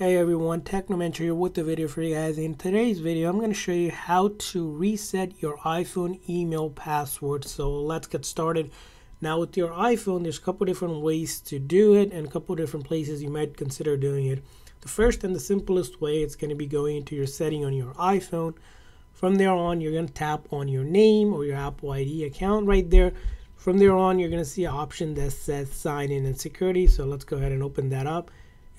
Hey everyone, Technomentary with the video for you guys. In today's video, I'm going to show you how to reset your iPhone email password. So let's get started. Now with your iPhone, there's a couple different ways to do it and a couple different places you might consider doing it. The first and the simplest way, it's going to be going into your setting on your iPhone. From there on, you're going to tap on your name or your Apple ID account right there. From there on, you're going to see an option that says sign in and security. So let's go ahead and open that up.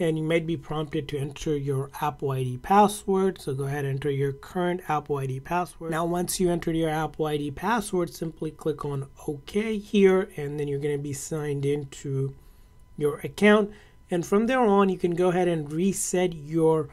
And you might be prompted to enter your Apple ID password. So go ahead and enter your current Apple ID password. Now once you enter your Apple ID password, simply click on OK here, and then you're going to be signed into your account. And from there on, you can go ahead and reset your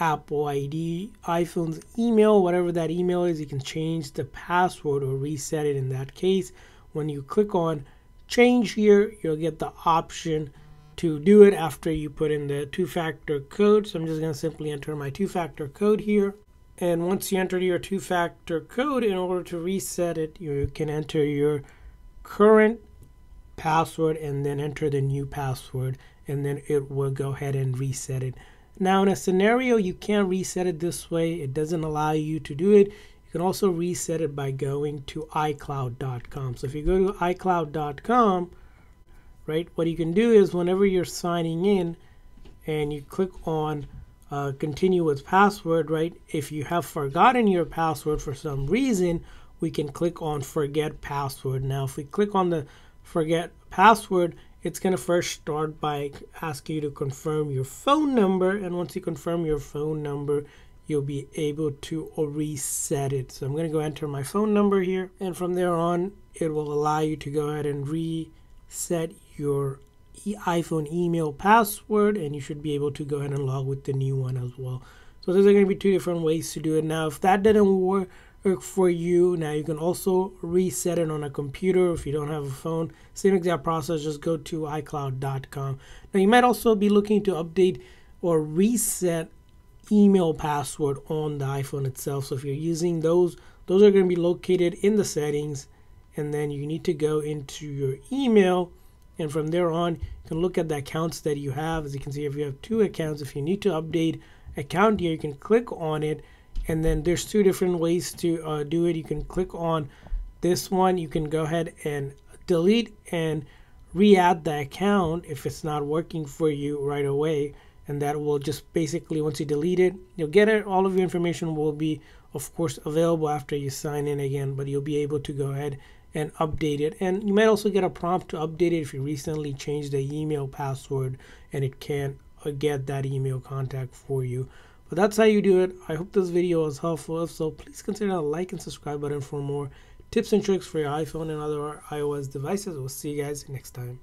Apple ID, iPhone's email, whatever that email is. You can change the password or reset it in that case. When you click on change here, you'll get the option to do it after you put in the two-factor code. So I'm just going to simply enter my two-factor code here. And once you enter your two-factor code, in order to reset it, you can enter your current password and then enter the new password, and then it will go ahead and reset it. Now in a scenario you can't reset it this way, it doesn't allow you to do it, you can also reset it by going to iCloud.com. So if you go to iCloud.com, right, what you can do is whenever you're signing in and you click on continue with password, right, if you have forgotten your password for some reason, we can click on forget password. Now if we click on the forget password, it's going to first start by asking you to confirm your phone number, and once you confirm your phone number, you'll be able to reset it. So I'm going to go enter my phone number here, and from there on it will allow you to go ahead and reset your iPhone email password, and you should be able to go ahead and log with the new one as well. So there's going to be two different ways to do it. Now if that didn't work for you, now you can also reset it on a computer if you don't have a phone. Same exact process, just go to iCloud.com. Now you might also be looking to update or reset email password on the iPhone itself. So if you're using those are going to be located in the settings, and then you need to go into your email, and from there on you can look at the accounts that you have. As you can see, if you have two accounts, if you need to update account here, you can click on it, and then there's two different ways to do it. You can click on this one, you can go ahead and delete and re-add the account if it's not working for you right away, and that will just basically, once you delete it, you'll get it. All of your information will be, of course, available after you sign in again, but you'll be able to go ahead and update it. And you might also get a prompt to update it if you recently changed the email password and it can't get that email contact for you. But that's how you do it. I hope this video was helpful. If so, please consider the like and subscribe button for more tips and tricks for your iPhone and other iOS devices. We'll see you guys next time.